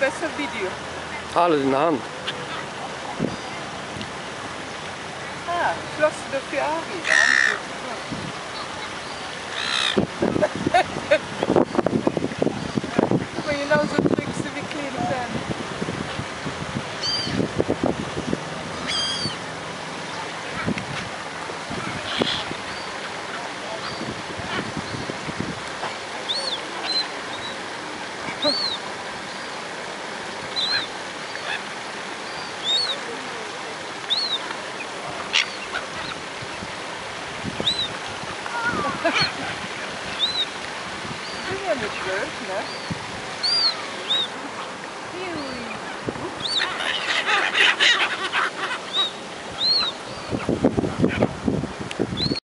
beste video? Alles in de hand. Ah, Schloss de Ferrari. Maar je nou zo druk ze wie klein zijn. That's good, no?